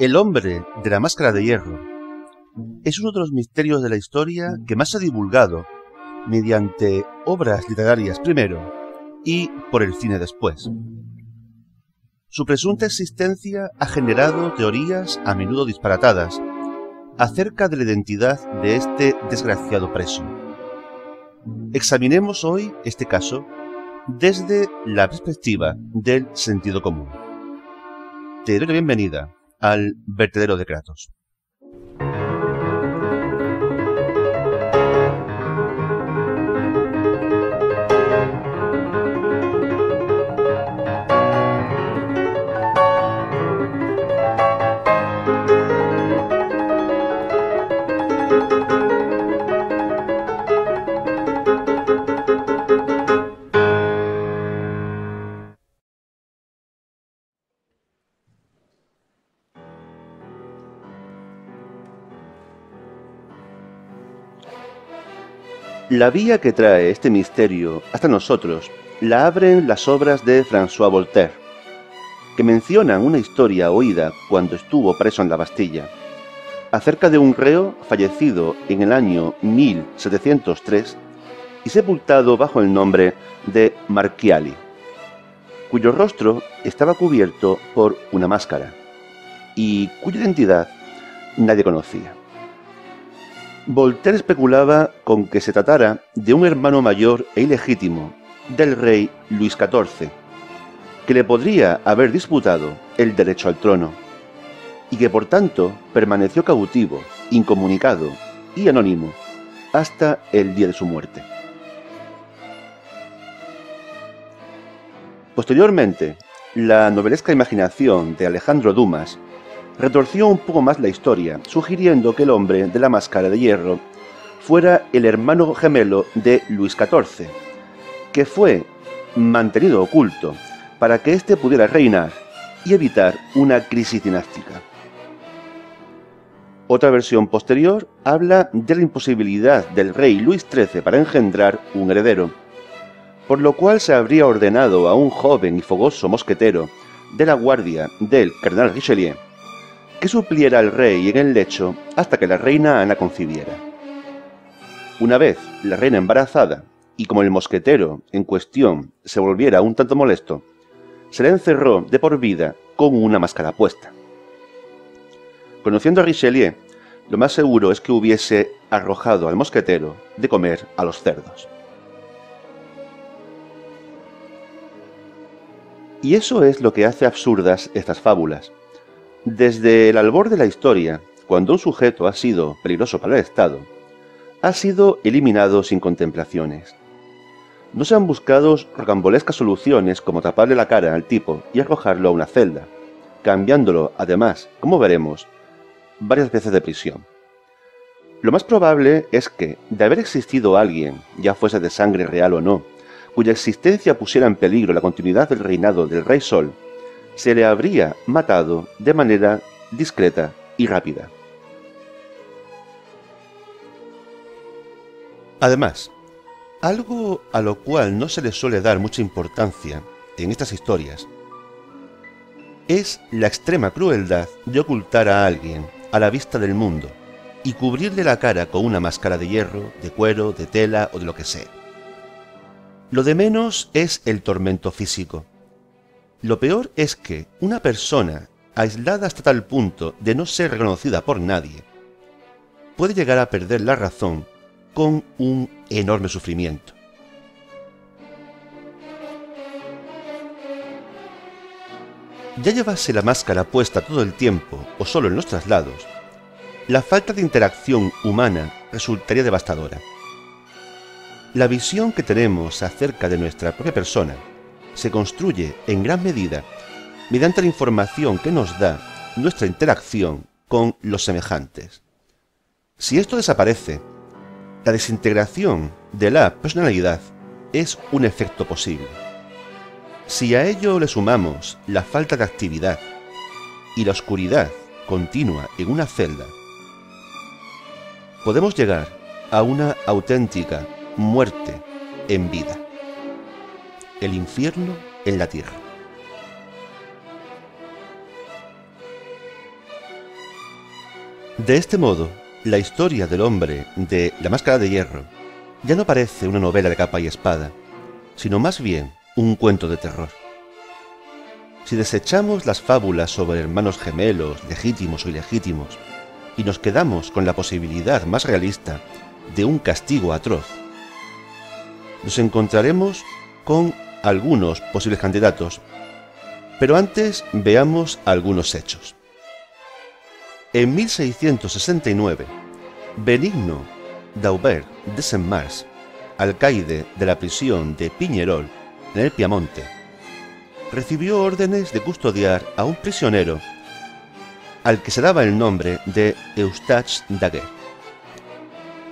El hombre de la máscara de hierro es uno de los misterios de la historia que más se ha divulgado mediante obras literarias primero y por el cine después. Su presunta existencia ha generado teorías a menudo disparatadas acerca de la identidad de este desgraciado preso. Examinemos hoy este caso desde la perspectiva del sentido común. Te doy la bienvenida al vertedero de Kratos. La vía que trae este misterio hasta nosotros la abren las obras de François Voltaire, que mencionan una historia oída cuando estuvo preso en la Bastilla, acerca de un reo fallecido en el año 1703 y sepultado bajo el nombre de Marchiali, cuyo rostro estaba cubierto por una máscara y cuya identidad nadie conocía. Voltaire especulaba con que se tratara de un hermano mayor e ilegítimo del rey Luis XIV, que le podría haber disputado el derecho al trono, y que por tanto permaneció cautivo, incomunicado y anónimo hasta el día de su muerte. Posteriormente, la novelesca imaginación de Alejandro Dumas retorció un poco más la historia, sugiriendo que el hombre de la máscara de hierro fuera el hermano gemelo de Luis XIV, que fue mantenido oculto para que éste pudiera reinar y evitar una crisis dinástica. Otra versión posterior habla de la imposibilidad del rey Luis XIII para engendrar un heredero, por lo cual se habría ordenado a un joven y fogoso mosquetero de la guardia del cardenal Richelieu que supliera al rey en el lecho hasta que la reina Ana concibiera. Una vez la reina embarazada, y como el mosquetero en cuestión se volviera un tanto molesto, se le encerró de por vida con una máscara puesta. Conociendo a Richelieu, lo más seguro es que hubiese arrojado al mosquetero de comer a los cerdos. Y eso es lo que hace absurdas estas fábulas. Desde el albor de la historia, cuando un sujeto ha sido peligroso para el Estado, ha sido eliminado sin contemplaciones. No se han buscado rocambolescas soluciones como taparle la cara al tipo y arrojarlo a una celda, cambiándolo, además, como veremos, varias veces de prisión. Lo más probable es que, de haber existido alguien, ya fuese de sangre real o no, cuya existencia pusiera en peligro la continuidad del reinado del Rey Sol, se le habría matado de manera discreta y rápida. Además, algo a lo cual no se le suele dar mucha importancia en estas historias es la extrema crueldad de ocultar a alguien a la vista del mundo y cubrirle la cara con una máscara de hierro, de cuero, de tela o de lo que sea. Lo de menos es el tormento físico. Lo peor es que una persona, aislada hasta tal punto de no ser reconocida por nadie, puede llegar a perder la razón con un enorme sufrimiento. Ya llevase la máscara puesta todo el tiempo o solo en los traslados, la falta de interacción humana resultaría devastadora. La visión que tenemos acerca de nuestra propia persona se construye en gran medida mediante la información que nos da nuestra interacción con los semejantes. Si esto desaparece, la desintegración de la personalidad es un efecto posible. Si a ello le sumamos la falta de actividad y la oscuridad continua en una celda, podemos llegar a una auténtica muerte en vida. El infierno en la tierra. De este modo, la historia del hombre de La Máscara de Hierro ya no parece una novela de capa y espada, sino más bien un cuento de terror. Si desechamos las fábulas sobre hermanos gemelos, legítimos o ilegítimos, y nos quedamos con la posibilidad más realista de un castigo atroz, nos encontraremos con algunos posibles candidatos, pero antes veamos algunos hechos. En 1669, Benigno Daubert de Saint-Mars, alcaide de la prisión de Piñerol, en el Piamonte, recibió órdenes de custodiar a un prisionero al que se daba el nombre de Eustache Dauger.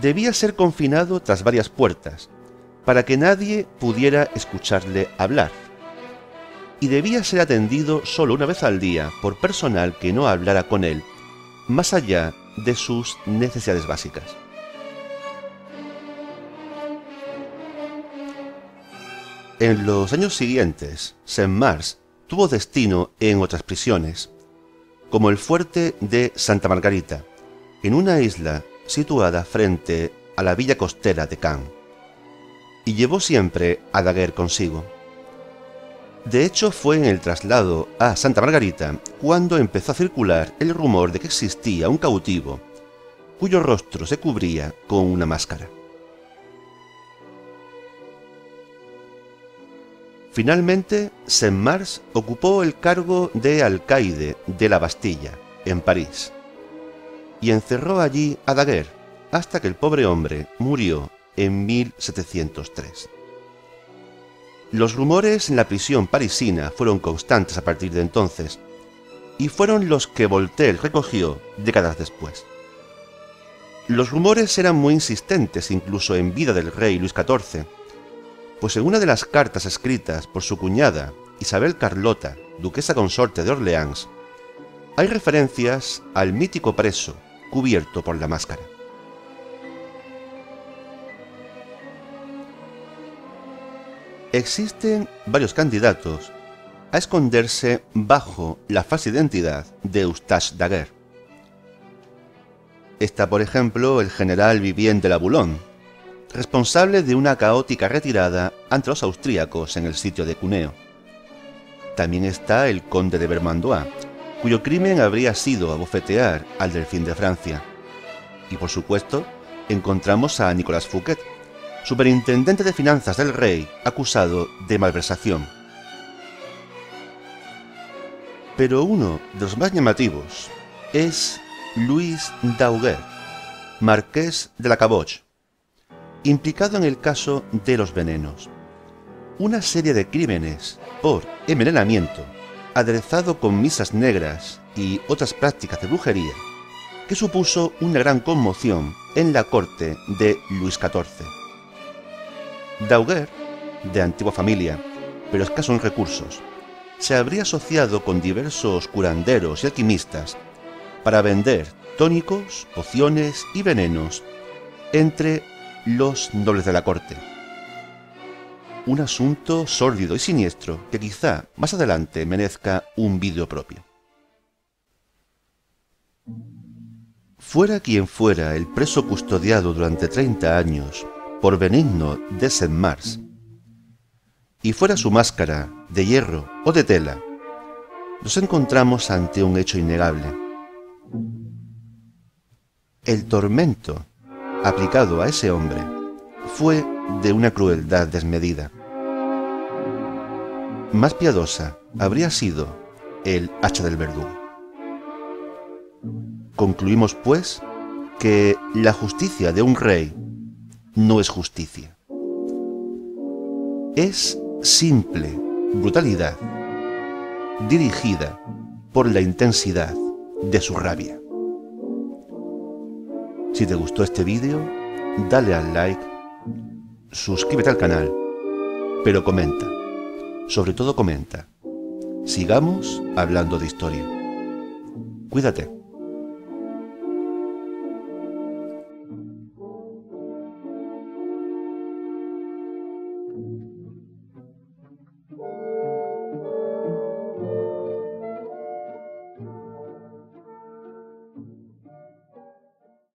Debía ser confinado tras varias puertas para que nadie pudiera escucharle hablar, y debía ser atendido solo una vez al día por personal que no hablara con él, más allá de sus necesidades básicas. En los años siguientes, Saint-Mars tuvo destino en otras prisiones, como el fuerte de Santa Margarita, en una isla situada frente a la villa costera de Cannes, y llevó siempre a Dauger consigo. De hecho, fue en el traslado a Santa Margarita cuando empezó a circular el rumor de que existía un cautivo cuyo rostro se cubría con una máscara. Finalmente, Saint-Mars ocupó el cargo de alcaide de la Bastilla, en París, y encerró allí a Dauger hasta que el pobre hombre murió en 1703. Los rumores en la prisión parisina fueron constantes a partir de entonces, y fueron los que Voltaire recogió décadas después. Los rumores eran muy insistentes incluso en vida del rey Luis XIV, pues en una de las cartas escritas por su cuñada Isabel Carlota, duquesa consorte de Orleans, hay referencias al mítico preso cubierto por la máscara. Existen varios candidatos a esconderse bajo la falsa identidad de Eustache Dauger. Está, por ejemplo, el general Vivien de la Boulogne, responsable de una caótica retirada ante los austríacos en el sitio de Cuneo. También está el conde de Vermandois, cuyo crimen habría sido abofetear al delfín de Francia. Y por supuesto, encontramos a Nicolas Fouquet, superintendente de finanzas del rey, acusado de malversación. Pero uno de los más llamativos es Luis Dauger, marqués de la Caboche, implicado en el caso de los venenos, una serie de crímenes por envenenamiento, aderezado con misas negras y otras prácticas de brujería, que supuso una gran conmoción en la corte de Luis XIV. Dauger, de antigua familia, pero escaso en recursos, se habría asociado con diversos curanderos y alquimistas para vender tónicos, pociones y venenos entre los nobles de la corte. Un asunto sórdido y siniestro que quizá más adelante merezca un vídeo propio. Fuera quien fuera el preso custodiado durante 30 años, por Benigno de Saint-Mars, y fuera su máscara de hierro o de tela, nos encontramos ante un hecho innegable. El tormento aplicado a ese hombre fue de una crueldad desmedida. Más piadosa habría sido el hacha del verdugo. Concluimos, pues, que la justicia de un rey no es justicia. Es simple brutalidad dirigida por la intensidad de su rabia. Si te gustó este vídeo, dale al like, suscríbete al canal, pero comenta, sobre todo comenta. Sigamos hablando de historia. Cuídate.